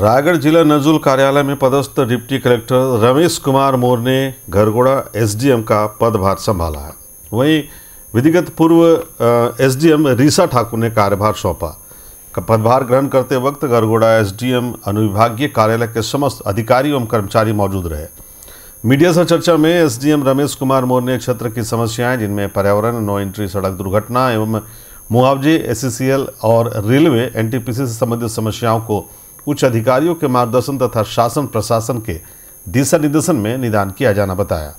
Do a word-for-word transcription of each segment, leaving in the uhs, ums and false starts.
रायगढ़ जिला नजूल कार्यालय में पदस्थ डिप्टी कलेक्टर रमेश कुमार मोर ने घरगोड़ा एसडीएम का पदभार संभाला है। वहीं विधिगत पूर्व एसडीएम रिसा ठाकुर ने कार्यभार सौंपा। पदभार ग्रहण करते वक्त घरगोड़ा एसडीएम अनुविभागीय कार्यालय के समस्त अधिकारी एवं कर्मचारी मौजूद रहे। मीडिया से चर्चा में एसडीएम रमेश कुमार मोर ने क्षेत्र की समस्याएं, जिनमें पर्यावरण, नो एंट्री, सड़क दुर्घटना एवं मुआवजे, एससीएल और रेलवे, एनटीपीसी से संबंधित समस्याओं को उच्च अधिकारियों के मार्गदर्शन तथा शासन प्रशासन के दिशा निर्देशन में निदान किया जाना बताया।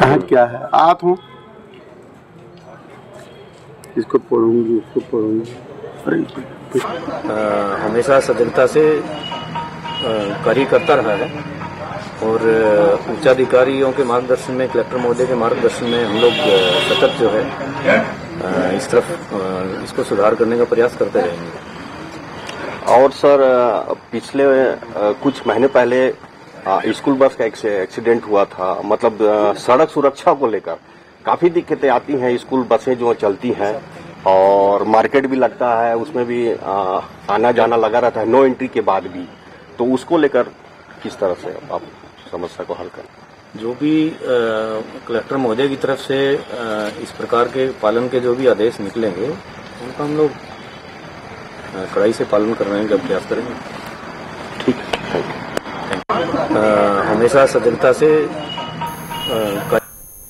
कहाँ क्या है? आत हूँ, इसको पढ़ूंगी, इसको पढ़ूंगी। हमेशा सजगता से कार्य करता रहा है और उच्चाधिकारियों के मार्गदर्शन में, कलेक्टर महोदय के मार्गदर्शन में हम लोग सतत जो है इस तरफ इसको सुधार करने का प्रयास करते रहेंगे। और सर, पिछले कुछ महीने पहले स्कूल बस का एक्सीडेंट हुआ था, मतलब सड़क सुरक्षा को लेकर काफ़ी दिक्कतें आती हैं। स्कूल बसें जो चलती हैं और मार्केट भी लगता है, उसमें भी आना जाना लगा रहता है, नो एंट्री के बाद भी, तो उसको लेकर किस तरह से आप समस्या को हल करें? जो भी कलेक्टर महोदय की तरफ से आ, इस प्रकार के पालन के जो भी आदेश निकलेंगे उनका हम लोग कड़ाई से पालन करने का प्रयास करेंगे। ठीक है, हमेशा सजगता से आ,